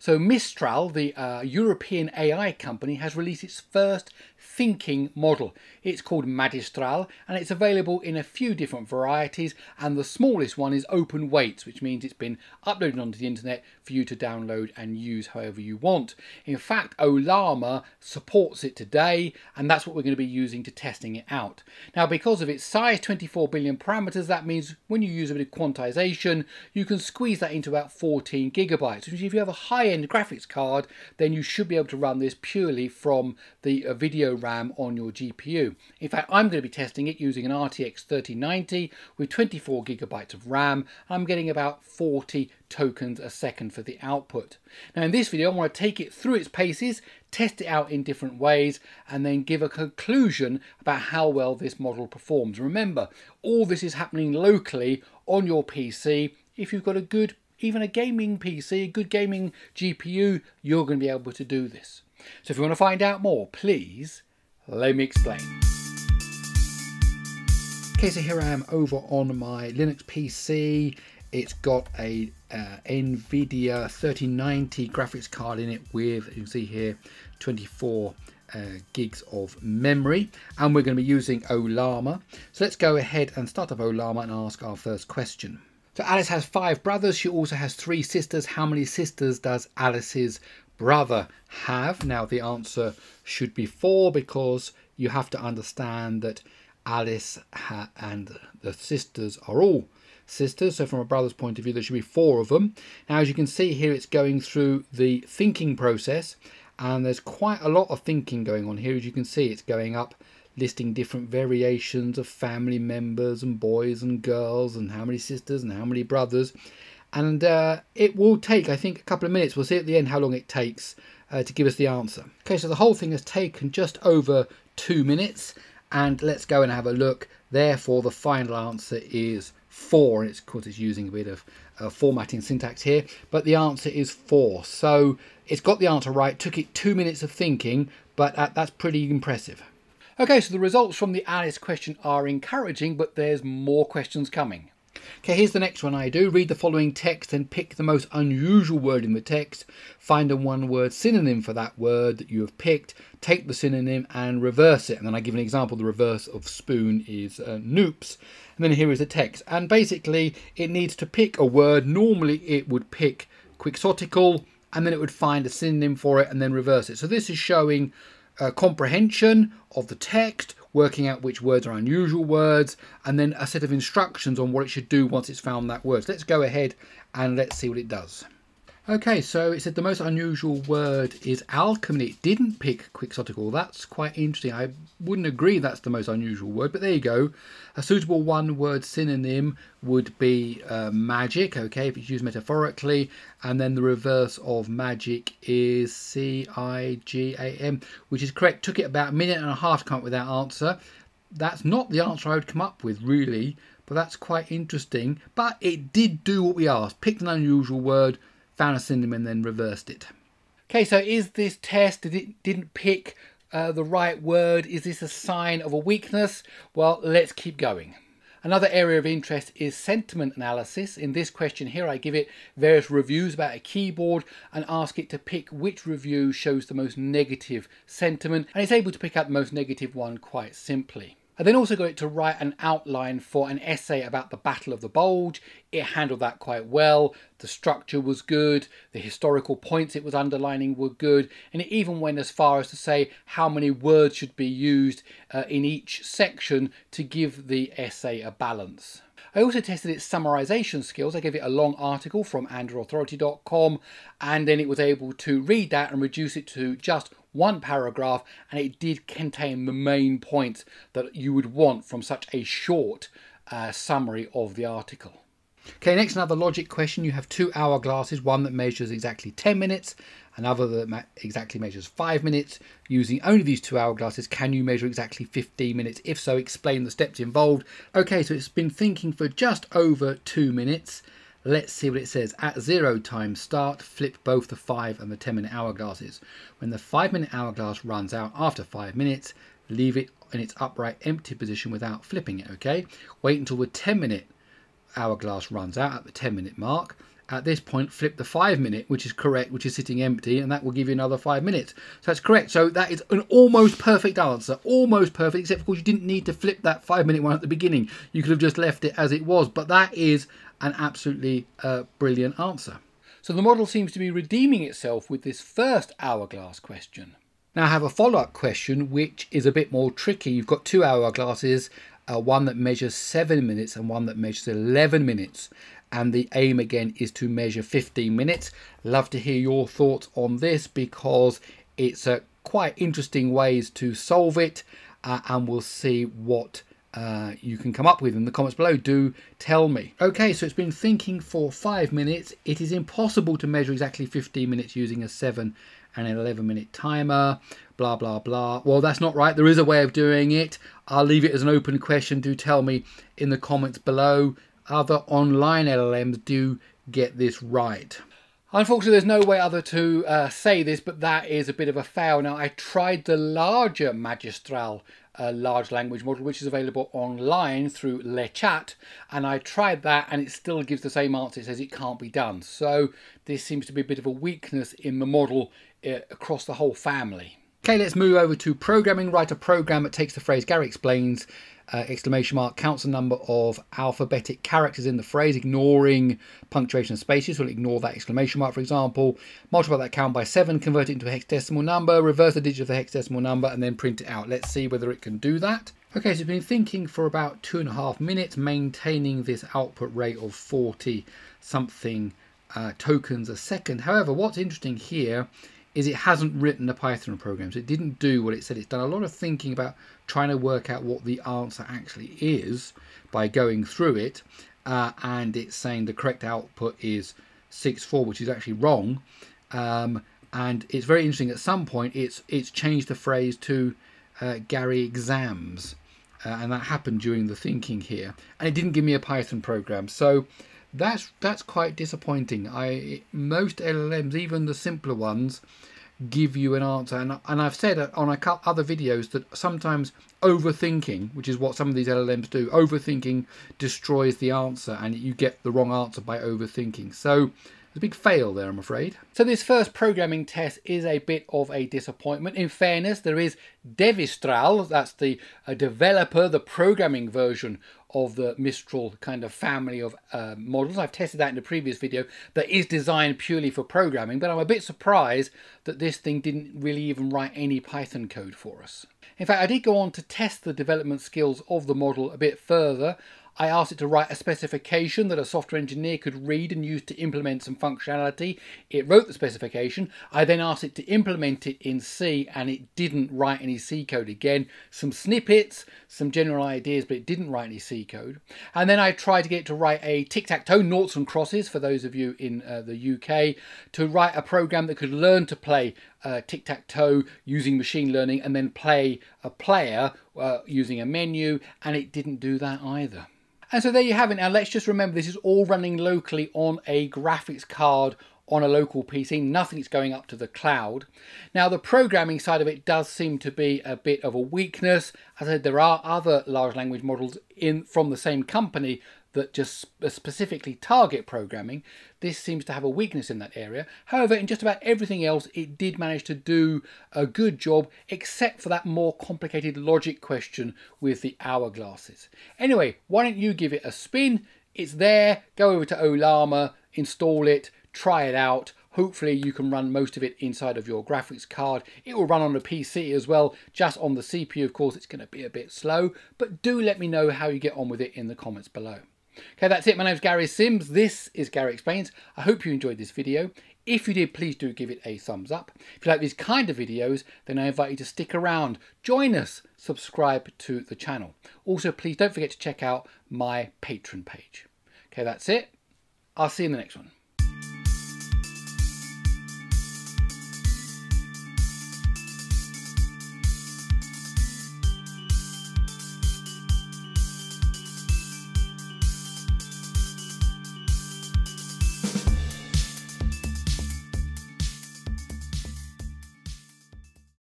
So Mistral, the European AI company, has released its first thinking model. It's called Magistral and it's available in a few different varieties, and the smallest one is open weights, which means it's been uploaded onto the internet for you to download and use however you want. In fact, Ollama supports it today, and that's what we're going to be using to testing it out. Now, because of its size, 24 billion parameters, that means when you use a bit of quantization, you can squeeze that into about 14 gigabytes, which if you have a high-end graphics card, then you should be able to run this purely from the video RAM on your GPU. In fact, I'm going to be testing it using an RTX 3090 with 24 gigabytes of RAM. I'm getting about 40 tokens a second for the output. Now in this video I want to take it through its paces, test it out in different ways, and then give a conclusion about how well this model performs. Remember, all this is happening locally on your PC. If you've got a good, even a gaming PC, a good gaming GPU, you're going to be able to do this. So if you want to find out more, please let me explain. Okay, so here I am over on my Linux PC. It's got a NVIDIA 3090 graphics card in it with, you can see here, 24 gigs of memory, and we're going to be using Ollama. So let's go ahead and start up Ollama and ask our first question. So Alice has 5 brothers. She also has 3 sisters. How many sisters does Alice's brother have? Now the answer should be 4, because you have to understand that Alice and the sisters are all sisters, so from a brother's point of view there should be 4 of them. Now as you can see here, it's going through the thinking process, and there's quite a lot of thinking going on here. As you can see, it's going up listing different variations of family members and boys and girls and how many sisters and how many brothers, and it will take, I think, a couple of minutes. We'll see at the end how long it takes to give us the answer. Okay, so the whole thing has taken just over 2 minutes, and let's go and have a look. Therefore the final answer is 4, and it's, of course, it's using a bit of formatting syntax here, but the answer is 4. So it's got the answer right. Took it 2 minutes of thinking, but that's pretty impressive. Okay, so the results from the Alice question are encouraging, but there's more questions coming. Okay, here's the next one I do. Read the following text and pick the most unusual word in the text. Find a one-word synonym for that word that you have picked. Take the synonym and reverse it. And then I give an example. The reverse of spoon is noops. And then here is the text. And basically, it needs to pick a word. Normally, it would pick quixotical, and then it would find a synonym for it and then reverse it. So this is showing comprehension of the text, working out which words are unusual words, and then a set of instructions on what it should do once it's found that word. So let's go ahead and let's see what it does. Okay, so it said the most unusual word is alchemy. It didn't pick quixotical. That's quite interesting. I wouldn't agree that's the most unusual word, but there you go. A suitable one-word synonym would be magic, okay, if it's used metaphorically. And then the reverse of magic is C-I-G-A-M, which is correct. Took it about 1.5 minutes to come up with that answer. That's not the answer I would come up with, really, but that's quite interesting. But it did do what we asked. Picked an unusual word, found a synonym, and then reversed it. Okay, so is this test, didn't pick the right word? Is this a sign of a weakness? Well, let's keep going. Another area of interest is sentiment analysis. In this question here, I give it various reviews about a keyboard and ask it to pick which review shows the most negative sentiment, and it's able to pick out the most negative one quite simply. I then also got it to write an outline for an essay about the Battle of the Bulge. It handled that quite well. The structure was good. The historical points it was underlining were good. And it even went as far as to say how many words should be used in each section to give the essay a balance. I also tested its summarization skills. I gave it a long article from androidauthority.com, and then it was able to read that and reduce it to just one paragraph, and it did contain the main points that you would want from such a short summary of the article. Okay, next, another logic question. You have 2 hourglasses, one that measures exactly 10 minutes, another that exactly measures 5 minutes. Using only these 2 hourglasses, can you measure exactly 15 minutes? If so, explain the steps involved. Okay, so it's been thinking for just over 2 minutes. Let's see what it says. At 0 time start, flip both the 5 and the 10-minute hourglasses. When the 5-minute hourglass runs out after 5 minutes, leave it in its upright empty position without flipping it, okay? Wait until the 10-minute hourglass runs out at the 10-minute mark. at this point flip the 5 minute, which is correct, which is sitting empty, and that will give you another 5 minutes. So that's correct. So that is an almost perfect answer, almost perfect, except of course you didn't need to flip that 5 minute one at the beginning. You could have just left it as it was, but that is an absolutely brilliant answer. So the model seems to be redeeming itself with this first hourglass question. Now I have a follow-up question which is a bit more tricky. You've got two hourglasses, one that measures 7 minutes and one that measures 11 minutes. And the aim again is to measure 15 minutes. Love to hear your thoughts on this because it's quite interesting ways to solve it, and we'll see what you can come up with in the comments below. Do tell me. Okay, so it's been thinking for 5 minutes. It is impossible to measure exactly 15 minutes using a 7 and an 11 minute timer, blah, blah, blah. Well, that's not right. There is a way of doing it. I'll leave it as an open question. Do tell me in the comments below. Other online LLMs do get this right. Unfortunately, there's no way other to say this, but that is a bit of a fail. Now, I tried the larger Magistral large language model, which is available online through Le Chat, and I tried that and it still gives the same answer. It says it can't be done. So this seems to be a bit of a weakness in the model across the whole family. Okay, let's move over to programming. Write a program that takes the phrase Gary Explains, exclamation mark, counts the number of alphabetic characters in the phrase, ignoring punctuation and spaces. We'll ignore that exclamation mark, for example. Multiply that count by 7, convert it into a hexadecimal number, reverse the digit of the hexadecimal number, and then print it out. Let's see whether it can do that. Okay, so it's been thinking for about 2.5 minutes, maintaining this output rate of 40-something tokens a second. However, what's interesting here is it hasn't written a Python program, so it didn't do what it said. It's done a lot of thinking about trying to work out what the answer actually is by going through it, and it's saying the correct output is 64, which is actually wrong. And it's very interesting. At some point, it's changed the phrase to Gary exams, and that happened during the thinking here. And it didn't give me a Python program, so that's quite disappointing. Most LLMs, even the simpler ones, give you an answer, and I've said on a couple other videos that sometimes overthinking, which is what some of these LLMs do, overthinking destroys the answer, and you get the wrong answer by overthinking. So a big fail there, I'm afraid. So this first programming test is a bit of a disappointment. In fairness, there is Devistral, that's the developer, the programming version of the Mistral kind of family of models. I've tested that in a previous video, that is designed purely for programming, but I'm a bit surprised that this thing didn't really even write any Python code for us. In fact, I did go on to test the development skills of the model a bit further. I asked it to write a specification that a software engineer could read and use to implement some functionality. It wrote the specification. I then asked it to implement it in C, and it didn't write any C code. Again, some snippets, some general ideas, but it didn't write any C code. And then I tried to get it to write a tic-tac-toe, noughts and crosses, for those of you in the UK, to write a program that could learn to play tic-tac-toe using machine learning and then play a player using a menu, and it didn't do that either. And so there you have it. Now let's just remember this is all running locally on a graphics card on a local PC. Nothing's going up to the cloud. Now the programming side of it does seem to be a bit of a weakness. As I said, there are other large language models from the same company that just specifically target programming. This seems to have a weakness in that area. However, in just about everything else, it did manage to do a good job, except for that more complicated logic question with the hourglasses. Anyway, why don't you give it a spin? It's there. Go over to Ollama, install it, try it out. Hopefully you can run most of it inside of your graphics card. It will run on a PC as well. Just on the CPU, of course, it's going to be a bit slow, but do let me know how you get on with it in the comments below. Okay, that's it. My name's Gary Sims. This is Gary Explains. I hope you enjoyed this video. If you did, please do give it a thumbs up. If you like these kind of videos, then I invite you to stick around. Join us. Subscribe to the channel. Also, please don't forget to check out my Patreon page. Okay, that's it. I'll see you in the next one.